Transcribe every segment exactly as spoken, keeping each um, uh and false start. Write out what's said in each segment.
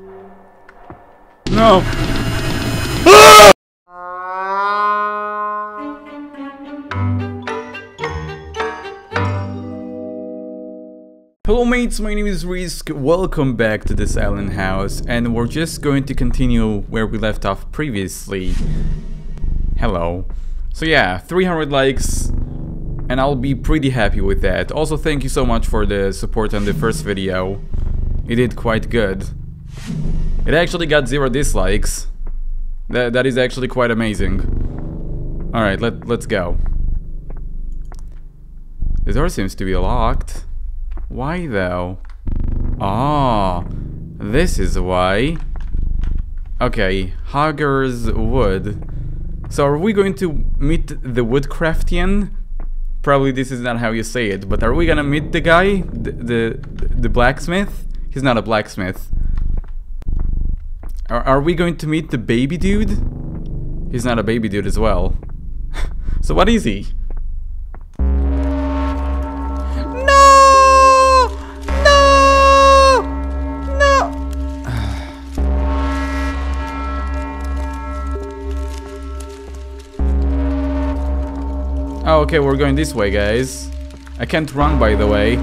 No. Ah! Hello mates, my name is Risk, welcome back to this island house, and we're just going to continue where we left off previously. Hello. So yeah, three hundred likes, and I'll be pretty happy with that. Also, thank you so much for the support on the first video. It did quite good. It actually got zero dislikes. That, that is actually quite amazing. Alright, let, let's go. The door seems to be locked. Why though? Ah, this is why. Okay, Hager's Wood. So are we going to meet the Woodcraftian? Probably this is not how you say it, but are we gonna meet the guy? The, the, the blacksmith? He's not a blacksmith. Are we going to meet the baby dude? He's not a baby dude as well. So what is he? No! No! No! Oh, okay, we're going this way, guys. I can't run, by the way.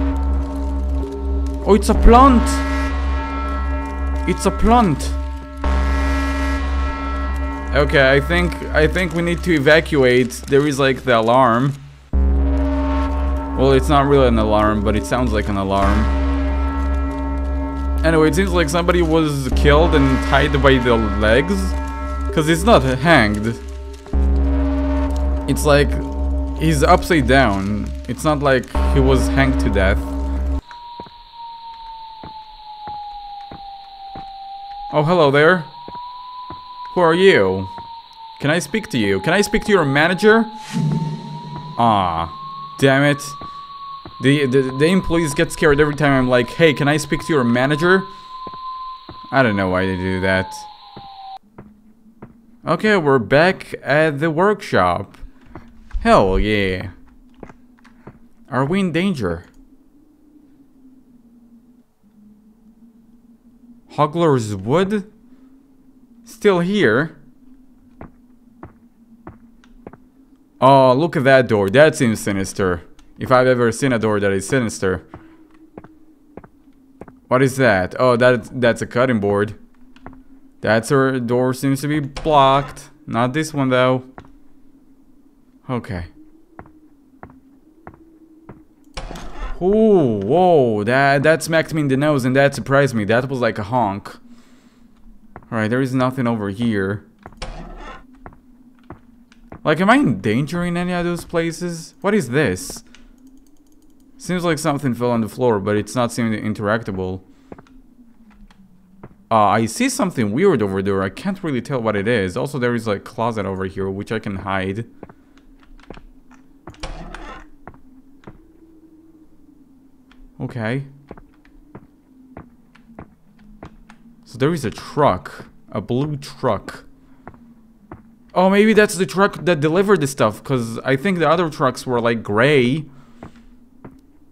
Oh, it's a plant! It's a plant! Okay, I think I think we need to evacuate. There is like the alarm. Well, it's not really an alarm, but it sounds like an alarm. Anyway, it seems like somebody was killed and tied by the legs, because it's not hanged. It's like he's upside down. It's not like he was hanged to death. Oh, hello there. Who are you? Can I speak to you? Can I speak to your manager? Ah, damn it. The, the the employees get scared every time I'm like, hey, can I speak to your manager? I don't know why they do that. Okay, we're back at the workshop. Hell yeah. Are we in danger? Hogler's Wood? Still here. Oh, look at that door. That seems sinister. If I've ever seen a door that is sinister. What is that? Oh, that that's a cutting board. That's her door seems to be blocked. Not this one though. Okay. Ooh, whoa, that that smacked me in the nose and that surprised me. That was like a honk. Alright, there is nothing over here. Like, am I in danger in any of those places? What is this? Seems like something fell on the floor, but it's not seeming interactable. Uh, I see something weird over there. I can't really tell what it is. Also, there is like a closet over here, which I can hide. Okay. So there is a truck, a blue truck. Oh, maybe that's the truck that delivered the stuff, because I think the other trucks were like gray.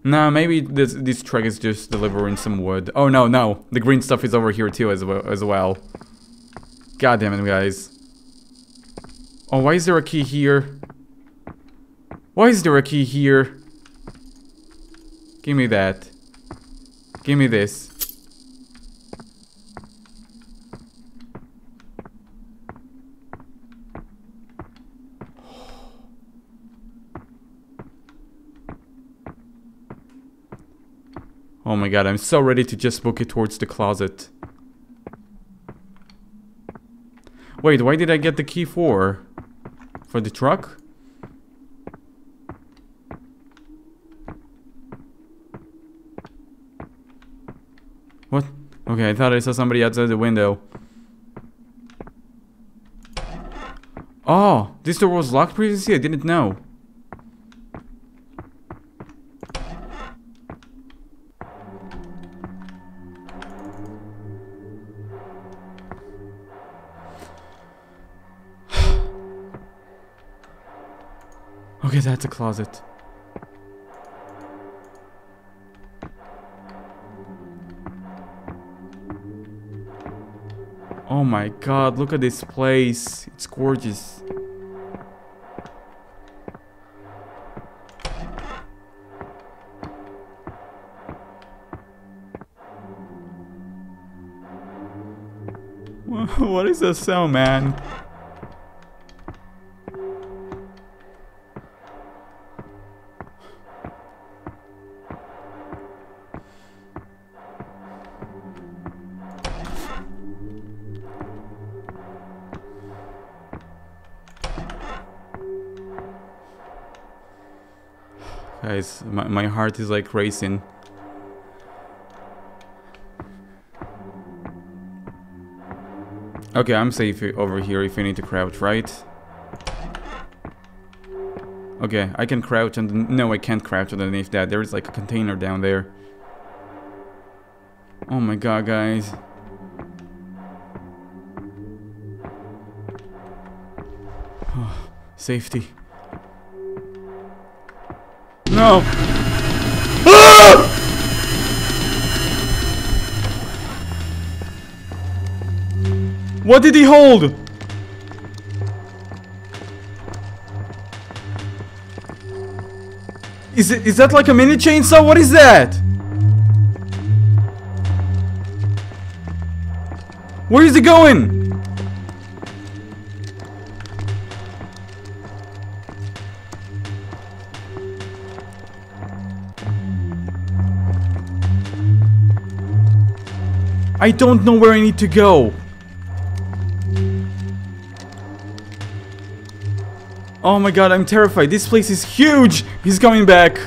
Nah, maybe this this truck is just delivering some wood. Oh no, no, the green stuff is over here too as well. As well. God damn it, guys. Oh, why is there a key here? Why is there a key here? Give me that. Give me this. Oh my god, I'm so ready to just book it towards the closet. Wait, why did I get the key for? For the truck? What? Okay, I thought I saw somebody outside the window. Oh, this door was locked previously? I didn't know. Okay, that's a closet. Oh my god, look at this place. It's gorgeous. What is that sound, man? Guys, my, my heart is like racing. Okay, I'm safe over here if I need to crouch, right? Okay, I can crouch and... no, I can't crouch underneath that. There is like a container down there. Oh my god, guys. Oh, safety. No! Ah! What did he hold? Is it, is that like a mini chainsaw? What is that? Where is he going? I don't know where I need to go. Oh my god, I'm terrified. This place is huge! He's coming back!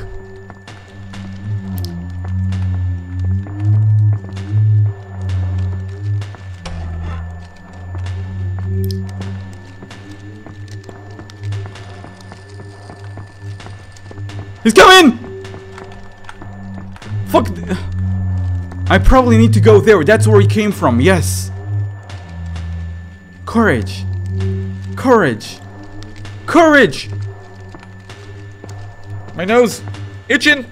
He's coming! Fuck! I probably need to go there. That's where he came from. Yes! Courage! Courage! Courage! My nose itching!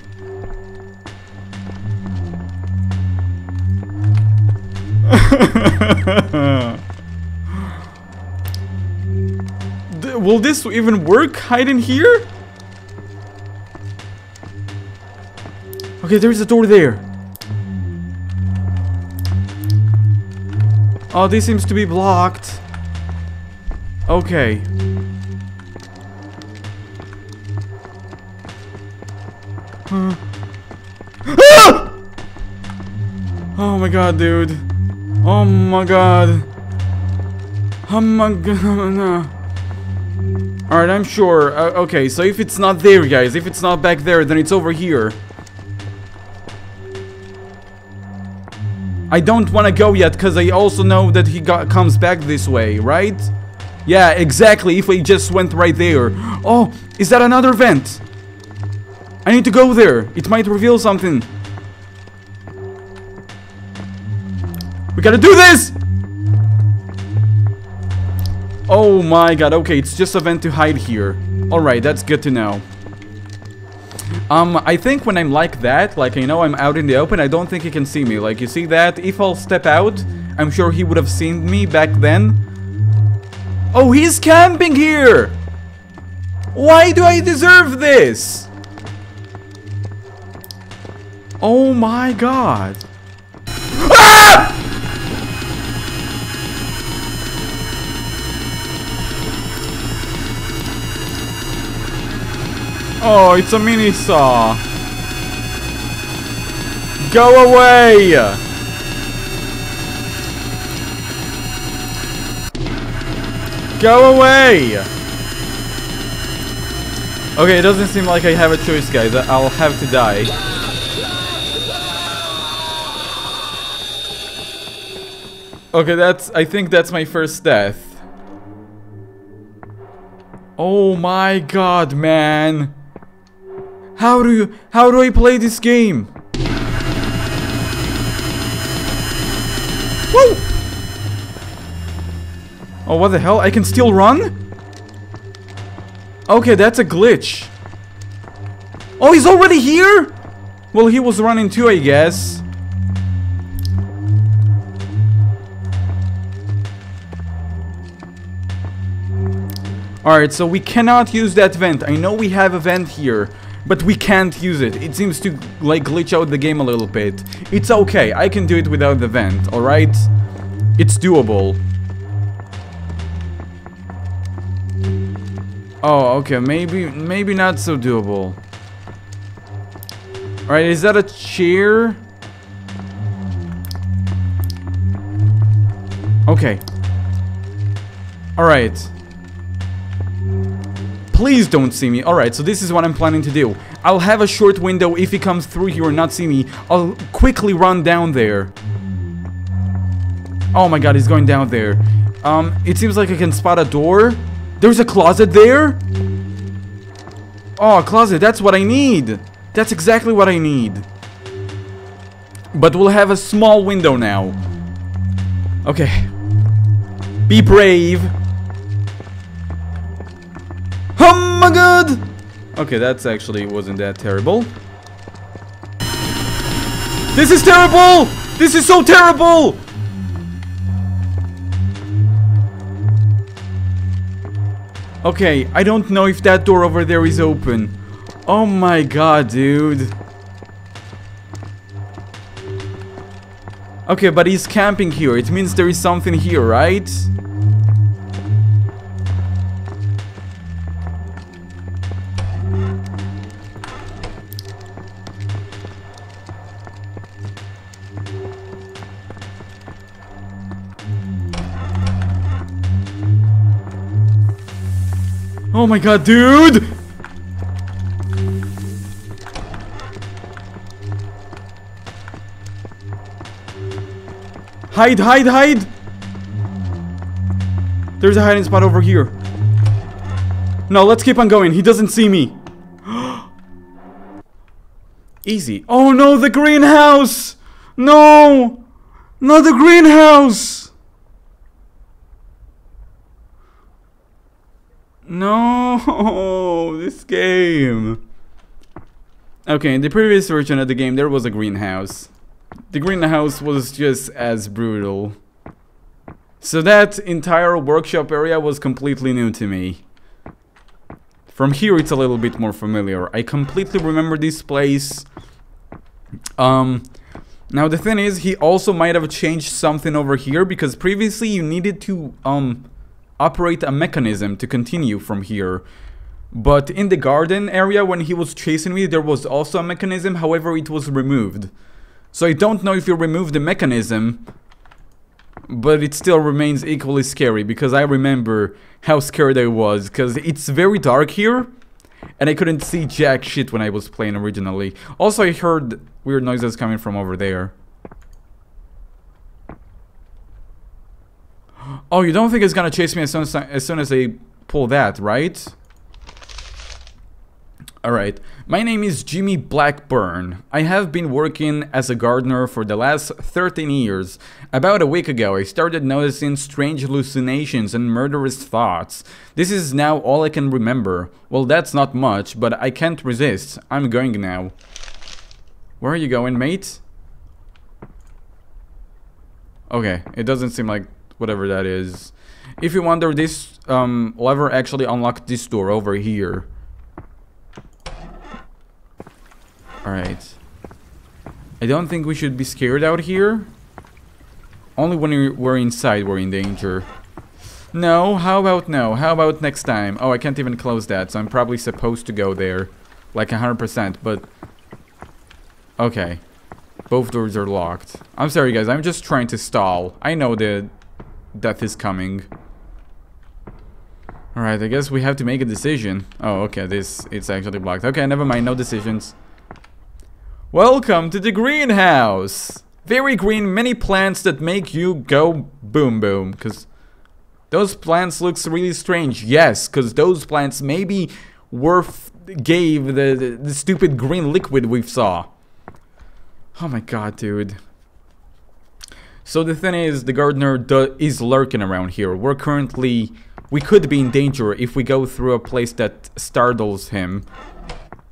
D- will this even work? Hide in here? Okay, there's a door there. Oh, this seems to be blocked. Okay. Uh. Ah! Oh my god, dude. Oh my god. Oh my god. Alright, I'm sure. Uh, okay, so if it's not there, guys, if it's not back there, then it's over here. I don't want to go yet, because I also know that he got, comes back this way, right? Yeah, exactly, if I just went right there. Oh, is that another vent? I need to go there. It might reveal something. We gotta do this! Oh my god. Okay, it's just a vent to hide here. Alright, that's good to know. Um, I think when I'm like that, like I know I'm out in the open, I don't think he can see me. Like, you see that? If I'll step out, I'm sure he would have seen me back then. Oh, he's camping here! Why do I deserve this? Oh my god. Ah! Oh, it's a mini saw. Go away. Go away. Okay, it doesn't seem like I have a choice, guys. I'll have to die. Okay, that's... I think that's my first death. Oh my god, man. How do you... how do I play this game? Woo! Oh, what the hell? I can still run? Okay, that's a glitch. Oh, he's already here? Well, he was running too, I guess. Alright, so we cannot use that vent. I know we have a vent here, but we can't use it. It seems to, like, glitch out the game a little bit. It's okay. I can do it without the vent, alright? It's doable. Oh, okay. Maybe, maybe not so doable. Alright, is that a chair? Okay. Alright. Please don't see me. Alright, so this is what I'm planning to do. I'll have a short window. If he comes through here and not see me, I'll quickly run down there. Oh my god, he's going down there. Um, it seems like I can spot a door. There's a closet there? Oh, a closet. That's what I need. That's exactly what I need. But we'll have a small window now. Okay. Be brave. Oh my god! Okay, that's actually wasn't that terrible. This is terrible! This is so terrible! Okay, I don't know if that door over there is open. Oh my god, dude. Okay, but he's camping here. It means there is something here, right? Oh my god, dude! Hide, hide, hide! There's a hiding spot over here. No, let's keep on going. He doesn't see me. Easy. Oh no, the greenhouse! No! Not the greenhouse! No, this game. Okay, in the previous version of the game, there was a greenhouse. The greenhouse was just as brutal. So that entire workshop area was completely new to me. From here, it's a little bit more familiar. I completely remember this place. Um, now the thing is, he also might have changed something over here, because previously you needed to, um... operate a mechanism to continue from here. But in the garden area, when he was chasing me, there was also a mechanism, however it was removed. So I don't know if you removed the mechanism, but it still remains equally scary, because I remember how scared I was, because it's very dark here and I couldn't see jack shit when I was playing originally. Also, I heard weird noises coming from over there. Oh, you don't think it's gonna chase me as soon as I, as soon as I pull that, right? Alright, my name is Jimmy Blackburn. I have been working as a gardener for the last thirteen years. About a week ago, I started noticing strange hallucinations and murderous thoughts. This is now all I can remember. Well, that's not much, but I can't resist. I'm going now. Where are you going, mate? Okay, it doesn't seem like... whatever that is. If you wonder, this um, lever actually unlocked this door over here. Alright. I don't think we should be scared out here. Only when we're inside we're in danger. No, how about no? How about next time? Oh, I can't even close that, so I'm probably supposed to go there. Like one hundred percent, but... okay. Both doors are locked. I'm sorry guys, I'm just trying to stall. I know the... death is coming. Alright, I guess we have to make a decision. Oh, okay, this, it's actually blocked. Okay, never mind, no decisions. Welcome to the greenhouse! Very green, many plants that make you go boom boom. Because those plants looks really strange. Yes, because those plants maybe were f gave the, the, the stupid green liquid we saw. Oh my god, dude. So the thing is, the gardener do is lurking around here. We're currently... we could be in danger if we go through a place that startles him.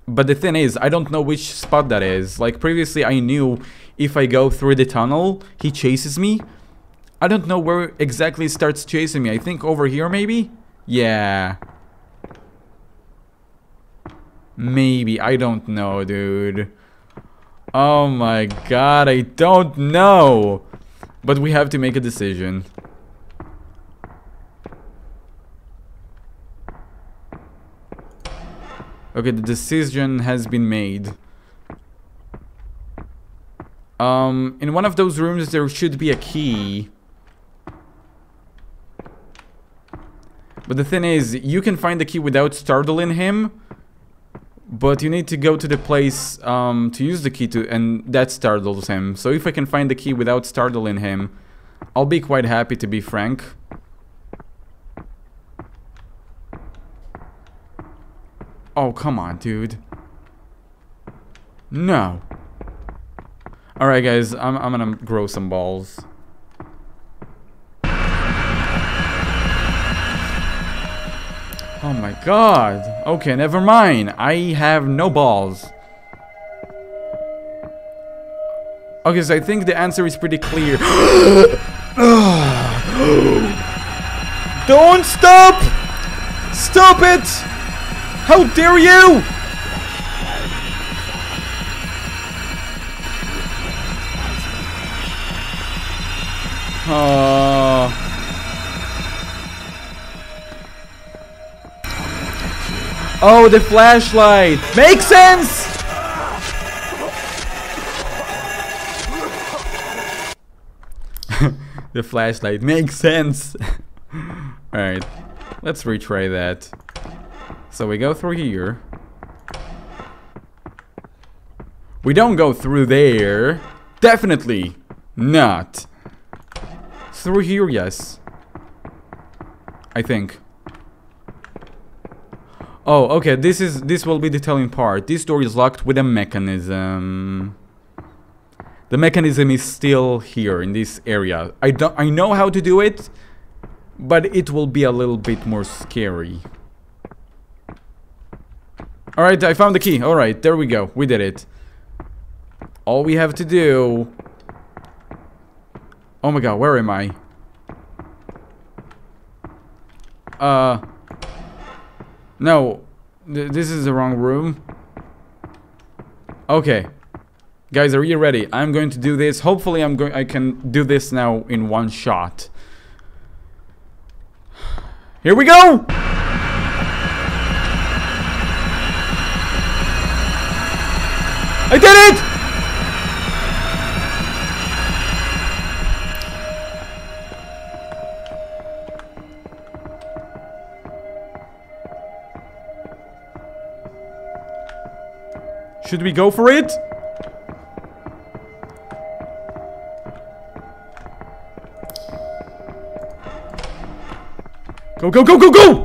But the thing is, I don't know which spot that is. Like, previously I knew if I go through the tunnel, he chases me. I don't know where exactly he starts chasing me. I think over here, maybe? Yeah. Maybe. I don't know, dude. Oh my god, I don't know. But we have to make a decision. Okay, the decision has been made. Um, in one of those rooms there should be a key. But the thing is, you can find the key without startling him. But you need to go to the place um, to use the key to, and that startles him. So if I can find the key without startling him, I'll be quite happy, to be frank. Oh, come on, dude. No. Alright, guys. I'm, I'm gonna grow some balls. Oh, my God. Okay, never mind. I have no balls. Okay, so I think the answer is pretty clear. Don't stop! Stop it! How dare you! Uh... Oh, the flashlight! Makes sense! The flashlight makes sense! Alright, let's retry that. So we go through here. We don't go through there. Definitely not. Through here, yes. I think. Oh, okay. This is this will be the telling part. This door is locked with a mechanism. The mechanism is still here in this area. I don't. I know how to do it, but it will be a little bit more scary. Alright, I found the key. Alright, there we go. We did it. All we have to do... Oh my god, where am I? Uh... No. Th this is the wrong room. Okay. Guys, are you ready? I'm going to do this. Hopefully I'm going- I can do this now in one shot. Here we go! I did it! Should we go for it? Go, go, go, go, go!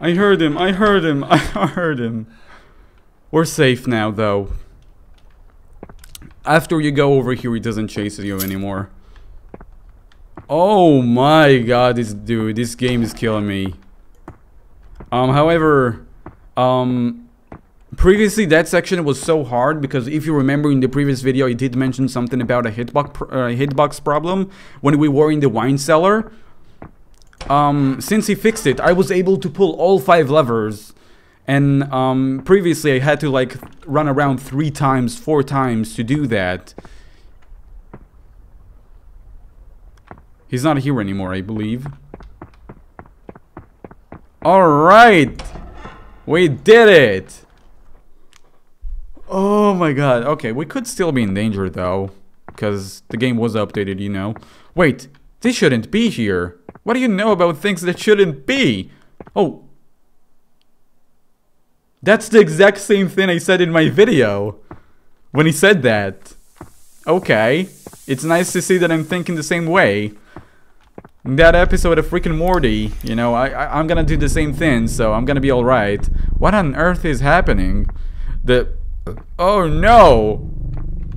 I heard him, I heard him, I heard him. We're safe now, though. After you go over here, he doesn't chase you anymore. Oh my god, this dude, this game is killing me. Um, however, um, previously that section was so hard because if you remember in the previous video, I did mention something about a hitbox, pr uh, hitbox problem when we were in the wine cellar. Um, since he fixed it, I was able to pull all five levers, and um, previously I had to like run around three times, four times to do that. He's not here anymore, I believe. Alright! We did it! Oh my god, okay, we could still be in danger though, because the game was updated, you know. Wait, this shouldn't be here! What do you know about things that shouldn't be? Oh. That's the exact same thing I said in my video. When he said that. Okay. It's nice to see that I'm thinking the same way. In that episode of Rick and Morty, you know, I, I, I'm gonna do the same thing, so I'm gonna be alright. What on earth is happening? The... Oh no!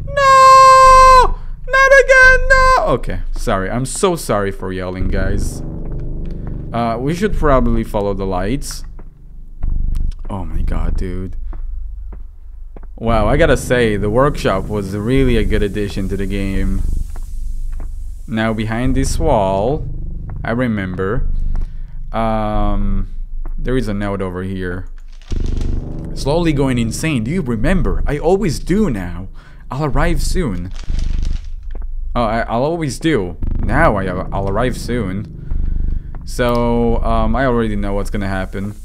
No! Not again, no! Okay, sorry. I'm so sorry for yelling, guys. Uh, we should probably follow the lights. Oh my god, dude. Wow, I gotta say, the workshop was really a good addition to the game. Now, behind this wall, I remember, um, there is a note over here. Slowly going insane, do you remember? I always do now. I'll arrive soon. Oh, I, I'll always do. Now I, I'll arrive soon. So, um, I already know what's gonna happen.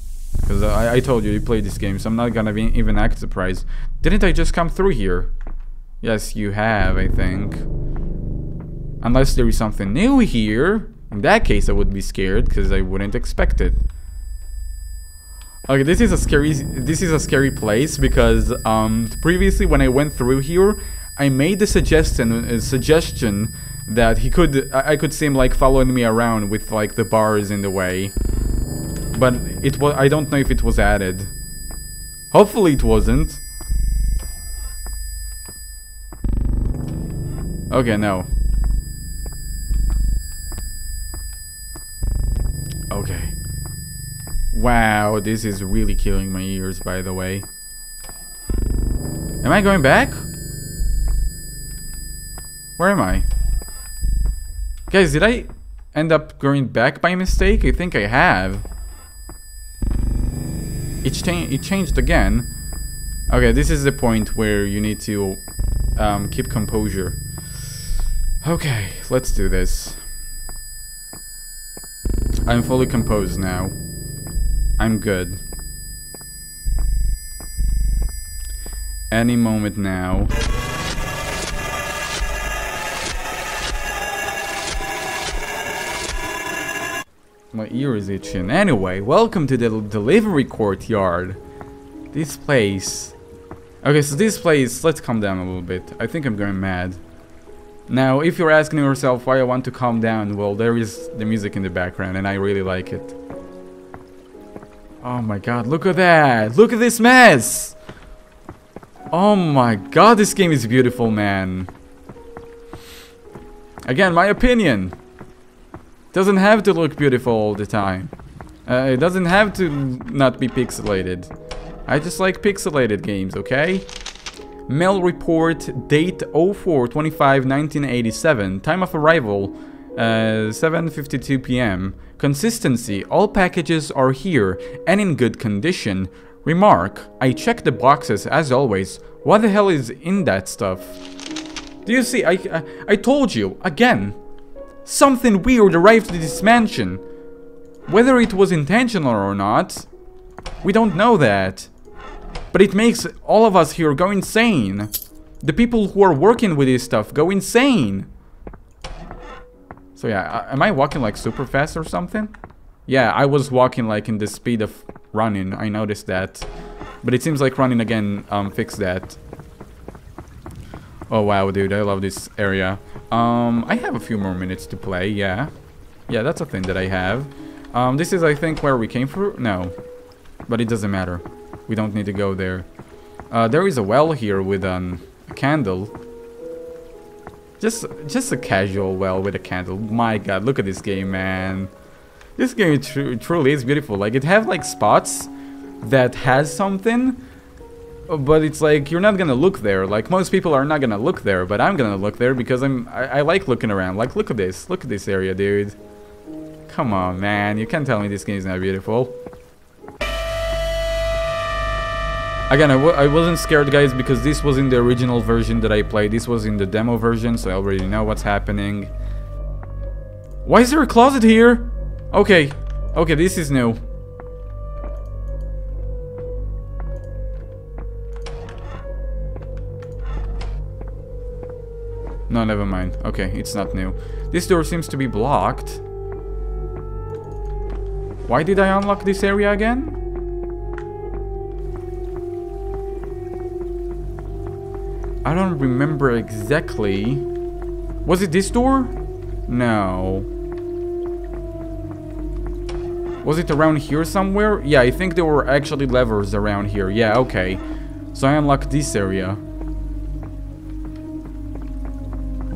Because I, I told you, you played this game, so I'm not gonna be, even act surprised. Didn't I just come through here? Yes, you have, I think. Unless there is something new here. In that case, I would be scared, because I wouldn't expect it. Okay, this is a scary, this is a scary place, because um, previously when I went through here, I made the suggestion, uh, suggestion that he could, I, I could see him like following me around with like the bars in the way. But it was, I don't know if it was added. Hopefully it wasn't. Okay, no. Okay. Wow, this is really killing my ears, by the way. Am I going back? Where am I? Guys, did I end up going back by mistake? I think I have. It, cha it changed again. Okay, this is the point where you need to um, keep composure. Okay, let's do this. I'm fully composed now. I'm good. Any moment now. My ear is itching. Anyway, welcome to the delivery courtyard. This place... Okay, so this place... Let's calm down a little bit. I think I'm going mad. Now, if you're asking yourself why I want to calm down, well, there is the music in the background, and I really like it. Oh my god, look at that! Look at this mess! Oh my god, this game is beautiful, man. Again, my opinion. Doesn't have to look beautiful all the time. Uh, it doesn't have to not be pixelated. I just like pixelated games, okay? Mail report, date oh four twenty-five nineteen eighty-seven, time of arrival, uh, seven fifty-two p m Consistency, all packages are here and in good condition. Remark, I check the boxes as always. What the hell is in that stuff? Do you see, I, I, I told you, again. Something weird arrived at this mansion. Whether it was intentional or not, we don't know that. But it makes all of us here go insane. The people who are working with this stuff go insane. So yeah, am I walking like super fast or something? Yeah, I was walking like in the speed of running, I noticed that. But it seems like running again um, fixed that. Oh wow, dude, I love this area. Um, I have a few more minutes to play, yeah. Yeah, that's a thing that I have. Um, this is, I think, where we came through? No. But it doesn't matter. We don't need to go there. Uh, there is a well here with um, a candle. Just, just a casual well with a candle. My god, look at this game, man. This game tr truly is beautiful. Like, it have, like, spots that has something... But it's like, you're not gonna look there, like most people are not gonna look there, but I'm gonna look there because I'm, I, I like looking around, like look at this, look at this area, dude. Come on, man, you can't tell me this game's not beautiful. Again, I, w I wasn't scared, guys, because this was in the original version that I played, this was in the demo version, so I already know what's happening. Why is there a closet here? Okay, okay, this is new. No, never mind. Okay, it's not new. This door seems to be blocked. Why did I unlock this area again? I don't remember exactly. Was it this door? No. Was it around here somewhere? Yeah, I think there were actually levers around here. Yeah, okay. So I unlocked this area.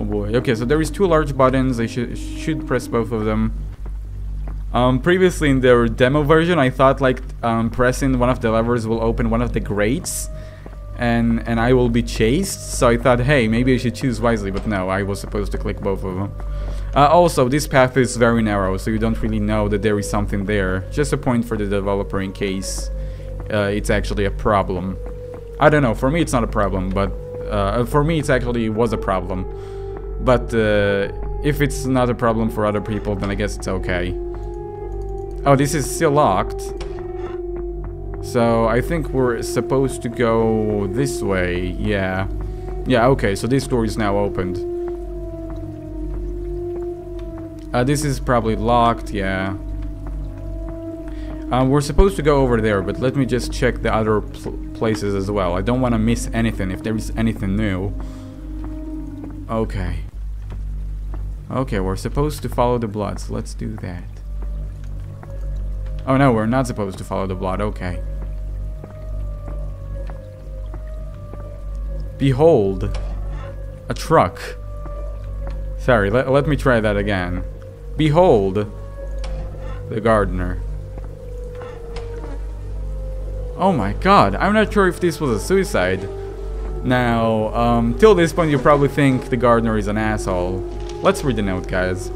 Okay, so there is two large buttons. I sh should press both of them. Um, previously in their demo version, I thought like um, pressing one of the levers will open one of the grates, and and I will be chased. So I thought, hey, maybe I should choose wisely, but no, I was supposed to click both of them. Uh, also, this path is very narrow, so you don't really know that there is something there. Just a point for the developer in case uh, it's actually a problem. I don't know. For me, it's not a problem, but uh, for me, it's actually was a problem. But uh, if it's not a problem for other people, then I guess it's okay. Oh, this is still locked. So I think we're supposed to go this way. Yeah. Yeah, okay, so this door is now opened. Uh, this is probably locked, yeah. Um, we're supposed to go over there, but let me just check the other pl- places as well. I don't want to miss anything if there is anything new. Okay. Okay, we're supposed to follow the blood, so let's do that. Oh no, we're not supposed to follow the blood, okay. Behold, a truck. Sorry, let, let me try that again. Behold, the gardener. Oh my god, I'm not sure if this was a suicide. Now, um, till this point you probably think the gardener is an asshole. Let's read the note, guys.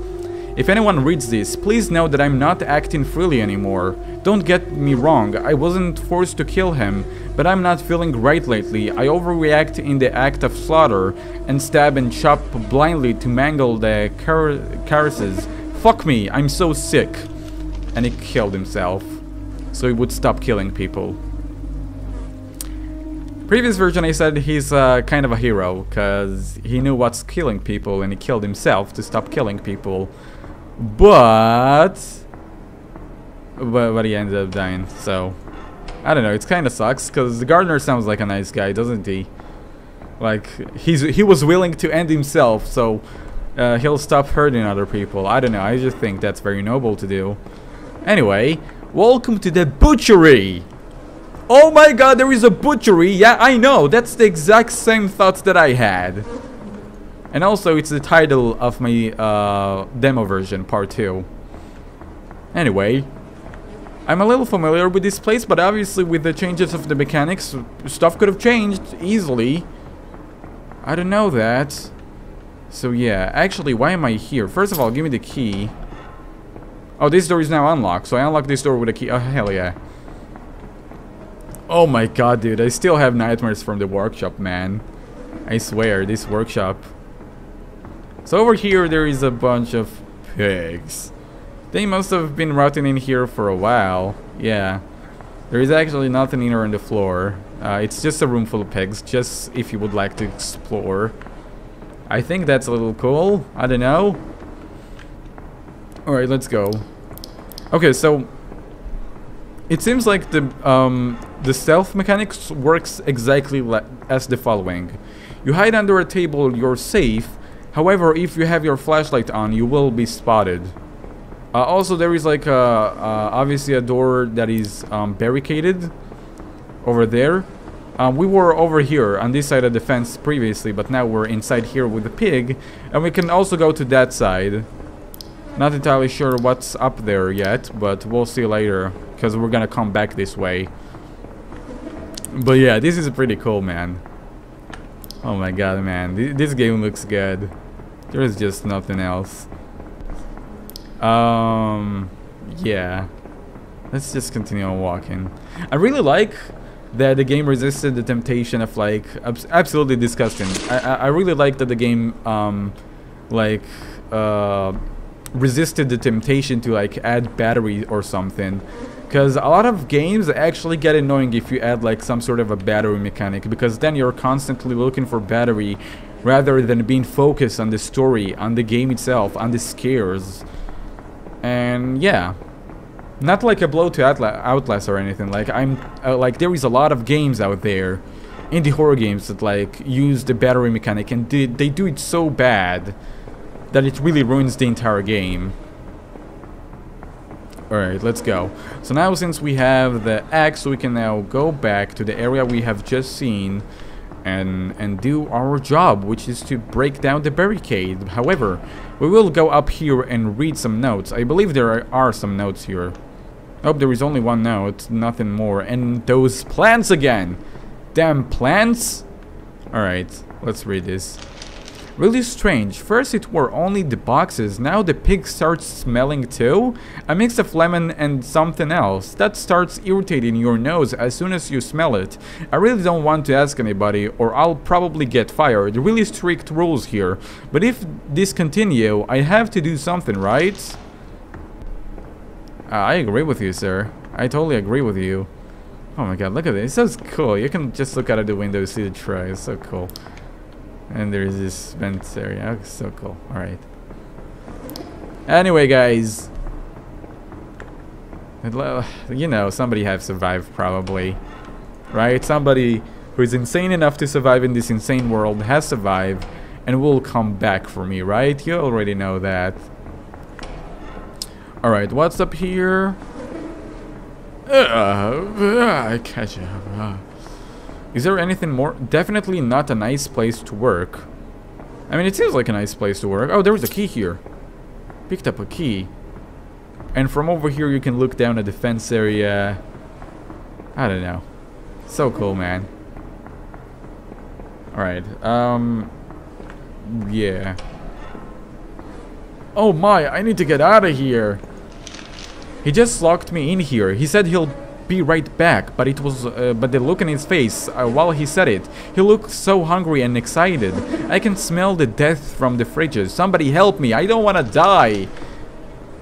If anyone reads this, please know that I'm not acting freely anymore. Don't get me wrong, I wasn't forced to kill him, but I'm not feeling great lately. I overreact in the act of slaughter and stab and chop blindly to mangle the caresses. Fuck me, I'm so sick. And he killed himself, so he would stop killing people. Previous version I said he's uh, kind of a hero, cause he knew what's killing people and he killed himself to stop killing people. But, but, but he ended up dying, so I don't know, it kinda sucks, cause the gardener sounds like a nice guy, doesn't he? Like, he's he was willing to end himself, so uh, he'll stop hurting other people. I don't know, I just think that's very noble to do. Anyway, welcome to the butchery! Oh my god, there is a butchery! Yeah, I know, that's the exact same thoughts that I had. And also, it's the title of my uh, demo version, part two. Anyway, I'm a little familiar with this place, but obviously with the changes of the mechanics, stuff could have changed easily. I don't know that. So yeah, actually, why am I here? First of all, give me the key. Oh, this door is now unlocked, so I unlock this door with a key. Oh, hell yeah. Oh my god, dude, I still have nightmares from the workshop, man. I swear, this workshop... So over here there is a bunch of pigs. They must have been rotting in here for a while. Yeah. There is actually nothing in here on the floor. Uh, it's just a room full of pigs, just if you would like to explore. I think that's a little cool. I don't know. Alright, let's go. Okay, so... It seems like the, um, the stealth mechanics works exactly as the following. You hide under a table, you're safe. However, if you have your flashlight on, you will be spotted. Uh, also, there is like a, uh, obviously a door that is um, barricaded over there. Um, we were over here on this side of the fence previously, but now we're inside here with the pig. And we can also go to that side. Not entirely sure what's up there yet, but we'll see later, because we're gonna come back this way. But yeah, this is pretty cool, man. Oh my god, man, this game looks good. There is just nothing else. Um, yeah. Let's just continue on walking. I really like that the game resisted the temptation of like abs absolutely disgusting. I, I I really like that the game um like uh resisted the temptation to like add battery or something. Because a lot of games actually get annoying if you add like some sort of a battery mechanic, because then you're constantly looking for battery rather than being focused on the story, on the game itself, on the scares. And yeah, not like a blow to Outla- Outlast or anything. Like I'm uh, like there is a lot of games out there, indie horror games, that like use the battery mechanic and they, they do it so bad that it really ruins the entire game. Alright, let's go. So now since we have the axe, we can now go back to the area we have just seen. and and do our job, which is to break down the barricade. However, we will go up here and read some notes. I believe there are some notes here. Oh, there is only one note, nothing more. And those plants again! Damn plants! Alright, let's read this. Really strange. First it were only the boxes, now the pig starts smelling too. A mix of lemon and something else. That starts irritating your nose as soon as you smell it. I really don't want to ask anybody or I'll probably get fired. Really strict rules here. But if this continue, I have to do something, right? Uh, I agree with you, sir. I totally agree with you. Oh my god, look at this. It's so cool. You can just look out of the window, see the tray. It's so cool. And there's this vent area. Oh, so cool. Alright. Anyway, guys. You know, somebody have survived, probably. Right? Somebody who is insane enough to survive in this insane world has survived and will come back for me, right? You already know that. Alright, what's up here? Uh, uh, ketchup. Uh. Is there anything more? Definitely not a nice place to work. I mean, it seems like a nice place to work. Oh, there was a key here. Picked up a key. And from over here, you can look down at the fence area. I don't know. So cool, man. Alright. Um. Yeah. Oh my, I need to get out of here. He just locked me in here. He said he'll be right back, but it was uh, but the look on his face uh, while he said it, he looked so hungry and excited. I can smell the death from the fridges. Somebody help me. I don't want to die.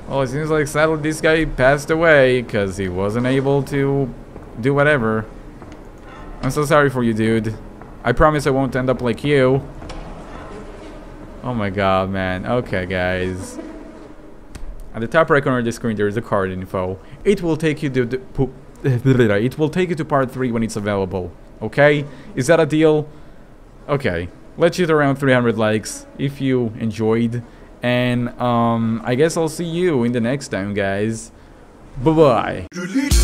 Well, it seems like sadly this guy passed away because he wasn't able to do whatever. I'm so sorry for you, dude. I promise I won't end up like you. Oh my god, man. Okay, guys. At the top right corner of the screen, there is a card info. It will take you to the poop. It will take you to part three when it's available. Okay, is that a deal? Okay, let's hit around three hundred likes if you enjoyed, and um, I guess I'll see you in the next time, guys. Bye bye.